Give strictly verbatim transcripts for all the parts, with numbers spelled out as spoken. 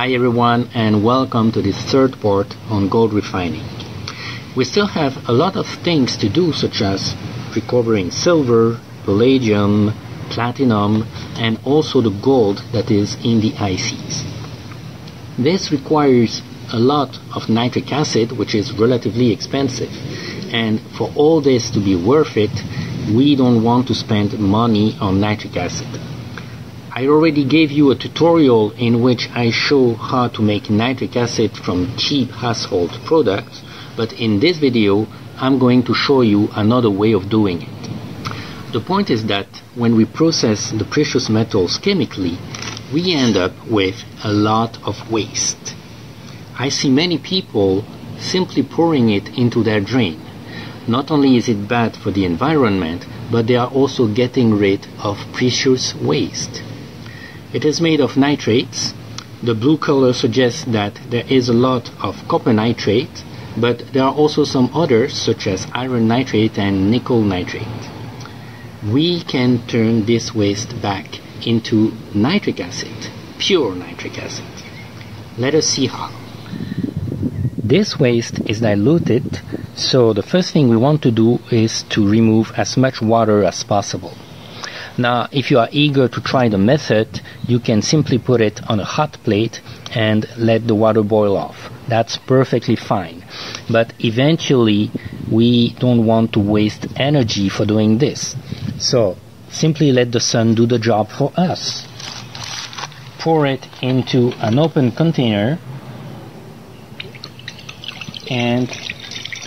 Hi everyone, and welcome to this third part on gold refining. We still have a lot of things to do, such as recovering silver, palladium, platinum, and also the gold that is in the I Cs. This requires a lot of nitric acid, which is relatively expensive, and for all this to be worth it, we don't want to spend money on nitric acid. I already gave you a tutorial in which I show how to make nitric acid from cheap household products, but in this video I'm going to show you another way of doing it. The point is that when we process the precious metals chemically, we end up with a lot of waste. I see many people simply pouring it into their drain. Not only is it bad for the environment, but they are also getting rid of precious waste. It is made of nitrates. The blue color suggests that there is a lot of copper nitrate, but there are also some others such as iron nitrate and nickel nitrate. We can turn this waste back into nitric acid, pure nitric acid. Let us see how. This waste is diluted, so the first thing we want to do is to remove as much water as possible. Now, if you are eager to try the method, you can simply put it on a hot plate and let the water boil off. That's perfectly fine. But eventually, we don't want to waste energy for doing this. So, simply let the sun do the job for us. Pour it into an open container and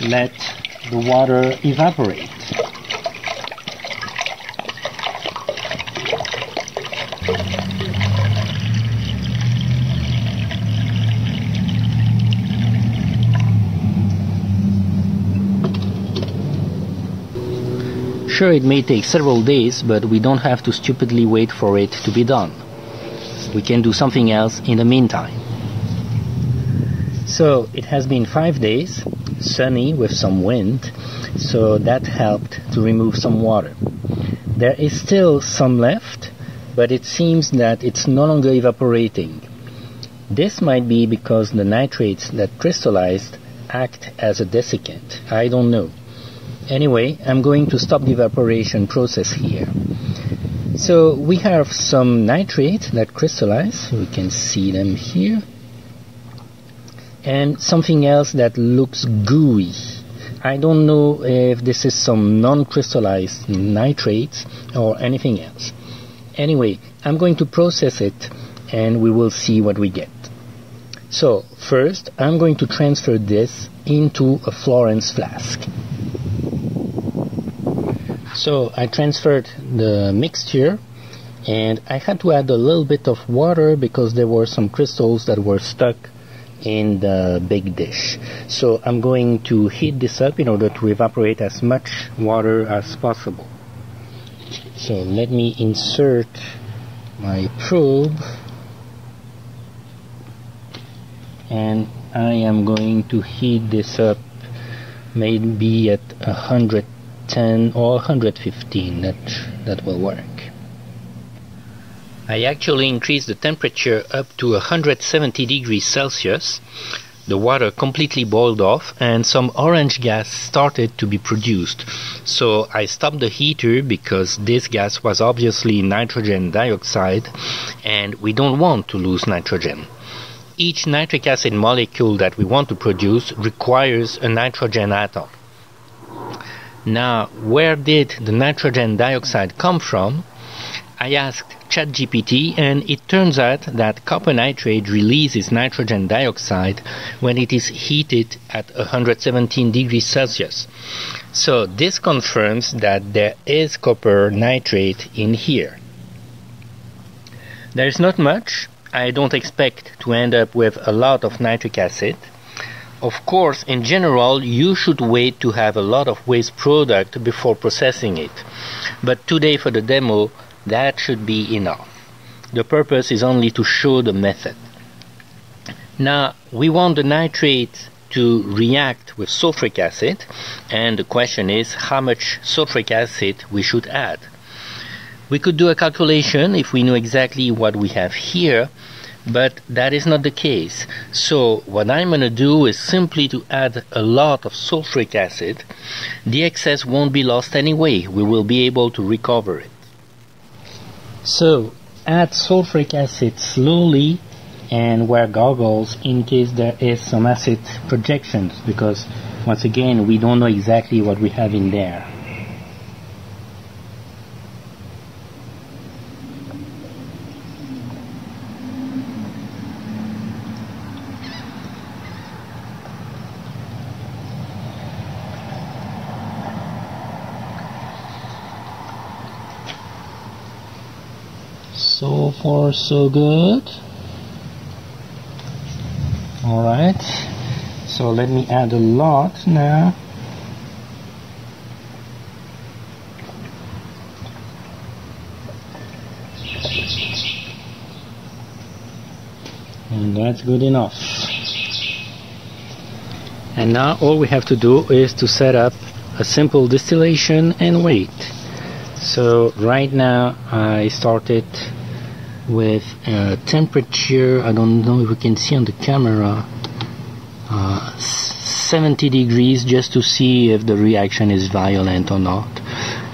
let the water evaporate. Sure, it may take several days, but we don't have to stupidly wait for it to be done. We can do something else in the meantime. So it has been five days, sunny with some wind, so that helped to remove some water. There is still some left, but it seems that it's no longer evaporating. This might be because the nitrates that crystallized act as a desiccant. I don't know. Anyway, I'm going to stop the evaporation process here. So we have some nitrate that crystallize, we can see them here, and something else that looks gooey. I don't know if this is some non-crystallized nitrates or anything else. Anyway, I'm going to process it and we will see what we get. So first, I'm going to transfer this into a Florence flask. So I transferred the mixture, and I had to add a little bit of water because there were some crystals that were stuck in the big dish. So I'm going to heat this up in order to evaporate as much water as possible. So let me insert my probe, and I am going to heat this up maybe at a hundred ten or one fifteen, that, that will work. I actually increased the temperature up to one hundred seventy degrees Celsius. The water completely boiled off and some orange gas started to be produced. So I stopped the heater because this gas was obviously nitrogen dioxide, and we don't want to lose nitrogen. Each nitric acid molecule that we want to produce requires a nitrogen atom. Now, where did the nitrogen dioxide come from? I asked ChatGPT, and it turns out that copper nitrate releases nitrogen dioxide when it is heated at one hundred seventeen degrees Celsius. So this confirms that there is copper nitrate in here. There's not much. I don't expect to end up with a lot of nitric acid. Of course, in general, you should wait to have a lot of waste product before processing it. But today for the demo, that should be enough. The purpose is only to show the method. Now, we want the nitrate to react with sulfuric acid, and the question is how much sulfuric acid we should add. We could do a calculation if we knew exactly what we have here, but that is not the case. So what I'm going to do is simply to add a lot of sulfuric acid. The excess won't be lost anyway. We will be able to recover it. So add sulfuric acid slowly and wear goggles in case there is some acid projections, because once again we don't know exactly what we have in there. So far so good. Alright, so let me add a lot now. And that's good enough. And now all we have to do is to set up a simple distillation and wait. So right now I started with uh, temperature, I don't know if we can see on the camera, uh, seventy degrees, just to see if the reaction is violent or not,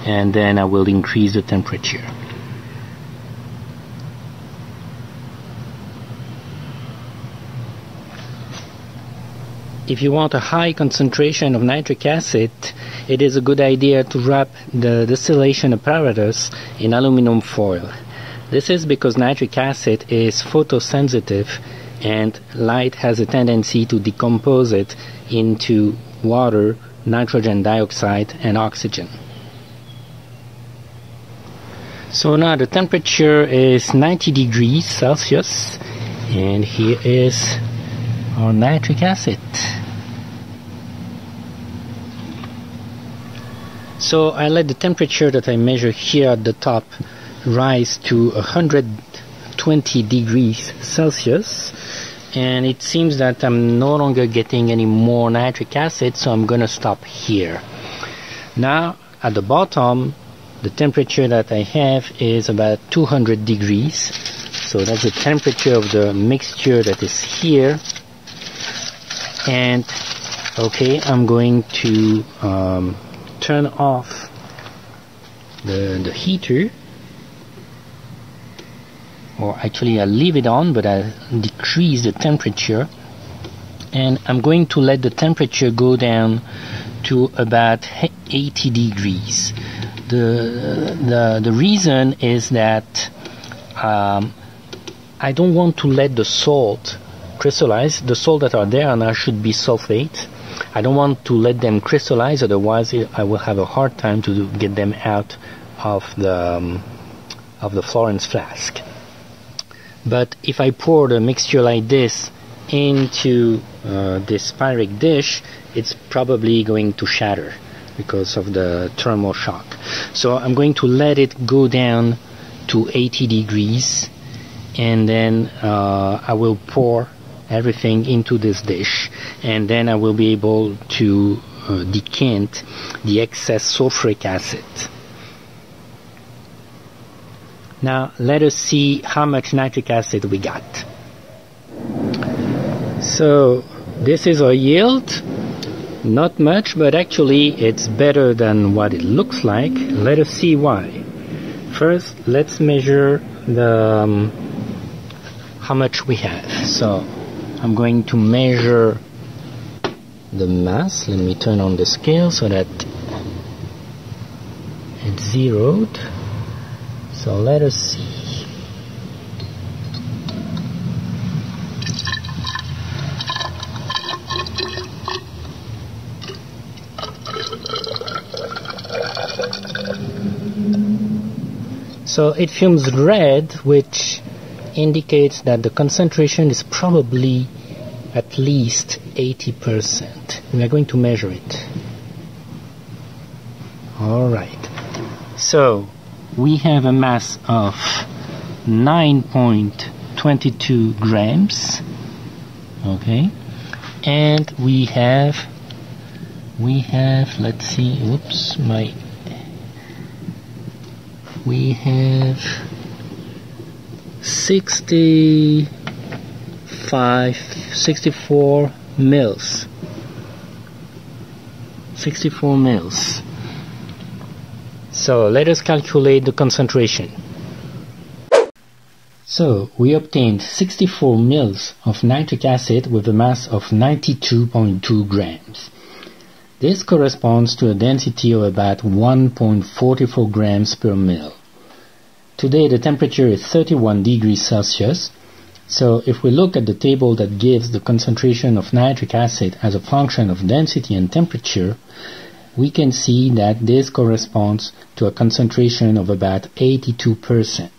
and then I will increase the temperature. If you want a high concentration of nitric acid, it is a good idea to wrap the distillation apparatus in aluminum foil. This is because nitric acid is photosensitive and light has a tendency to decompose it into water, nitrogen dioxide and oxygen. So now the temperature is ninety degrees Celsius and here is our nitric acid. So I let the temperature that I measure here at the top rise to one hundred twenty degrees Celsius, and it seems that I'm no longer getting any more nitric acid, so I'm gonna stop here. Now at the bottom the temperature that I have is about two hundred degrees, so that's the temperature of the mixture that is here. And okay, I'm going to um, turn off the, the heater. Or actually I leave it on, but I decrease the temperature, and I'm going to let the temperature go down to about eighty degrees. The, the, the reason is that um, I don't want to let the salt crystallize. The salt that are there now should be sulfate. I don't want to let them crystallize, otherwise I will have a hard time to do, get them out of the, um, of the Florence flask. But if I pour the mixture like this into uh, this Pyrex dish, it's probably going to shatter because of the thermal shock. So I'm going to let it go down to eighty degrees, and then uh, I will pour everything into this dish, and then I will be able to uh, decant the excess sulfuric acid. Now let us see how much nitric acid we got. So this is our yield. Not much, but actually it's better than what it looks like. Let us see why. First let's measure the um, how much we have. So I'm going to measure the mass. Let me turn on the scale so that it's zeroed. So let us see. So it fumes red, which indicates that the concentration is probably at least eighty percent. We are going to measure it. All right. So we have a mass of nine point two two grams, okay, and we have we have let's see, oops, my we have sixty sixty-five, sixty-four mils. sixty-four mils. So let us calculate the concentration. So we obtained sixty-four mils of nitric acid with a mass of ninety-two point two grams. This corresponds to a density of about one point four four grams per mil. Today the temperature is thirty-one degrees Celsius, so if we look at the table that gives the concentration of nitric acid as a function of density and temperature, we can see that this corresponds to a concentration of about eighty-two percent.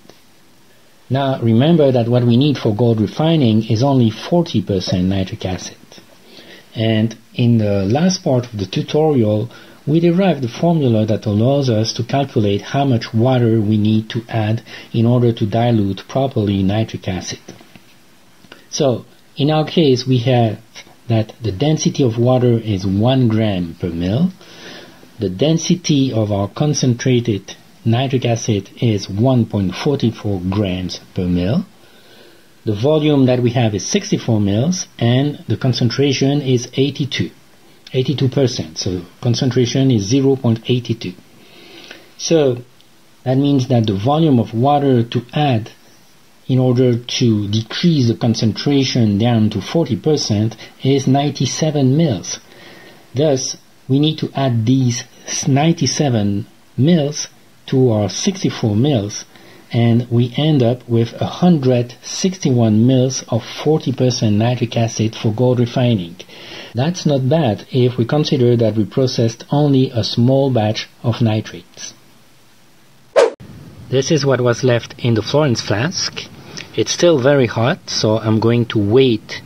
Now remember that what we need for gold refining is only forty percent nitric acid. And in the last part of the tutorial, we derived the formula that allows us to calculate how much water we need to add in order to dilute properly nitric acid. So, in our case, we have that the density of water is one gram per mil, the density of our concentrated nitric acid is one point four four grams per mil, the volume that we have is sixty-four mils, and the concentration is eighty-two percent. So concentration is zero point eight two. So that means that the volume of water to add in order to decrease the concentration down to forty percent is ninety-seven mils. Thus, we need to add these ninety-seven mils to our sixty-four mils, and we end up with one hundred sixty-one mils of forty percent nitric acid for gold refining. That's not bad if we consider that we processed only a small batch of nitrates. This is what was left in the Florence flask. It's still very hot, so I'm going to wait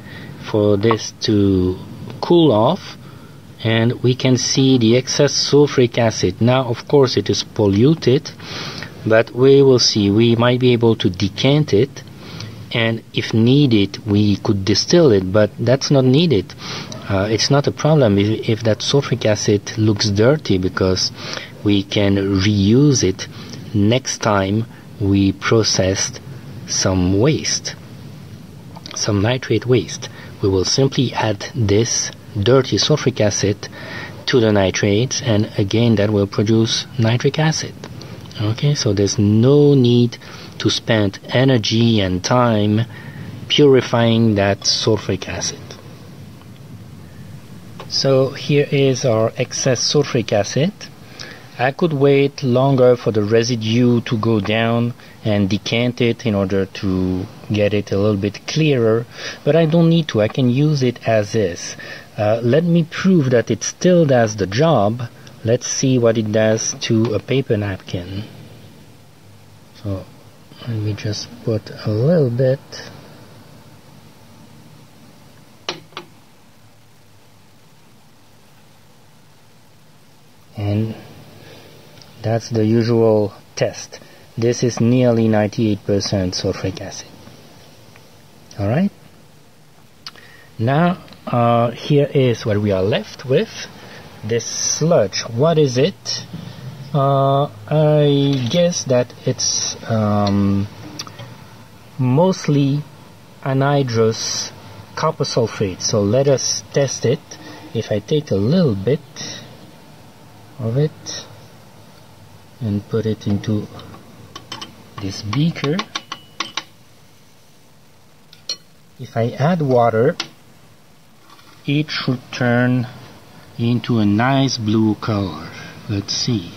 for this to cool off, and we can see the excess sulfuric acid. Now, of course, it is polluted, but we will see. We might be able to decant it, and if needed we could distill it, but that's not needed. Uh, it's not a problem if, if that sulfuric acid looks dirty, because we can reuse it next time we processed some waste, some nitrate waste. We will simply add this dirty sulfuric acid to the nitrates, and again that will produce nitric acid. Okay, so there's no need to spend energy and time purifying that sulfuric acid. So here is our excess sulfuric acid. I could wait longer for the residue to go down and decant it in order to get it a little bit clearer, but I don't need to. I can use it as is. Uh, let me prove that it still does the job. Let's see what it does to a paper napkin. So let me just put a little bit. And that's the usual test. This is nearly ninety-eight percent sulfuric acid. Alright? Now uh, here is what we are left with. This sludge, what is it? Uh, I guess that it's um, mostly anhydrous copper sulfate. So let us test it. If I take a little bit of it and put it into this beaker, if I add water, it should turn into a nice blue color. Let's see.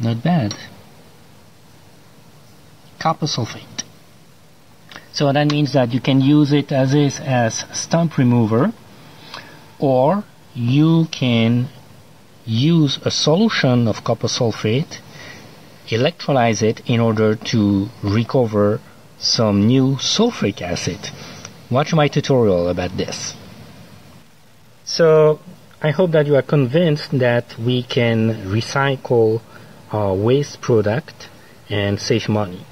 Not bad. Copper sulfate. So that means that you can use it as is as stump remover, or you can use a solution of copper sulfate, electrolyze it in order to recover some new sulfuric acid. Watch my tutorial about this. So I hope that you are convinced that we can recycle our waste product and save money.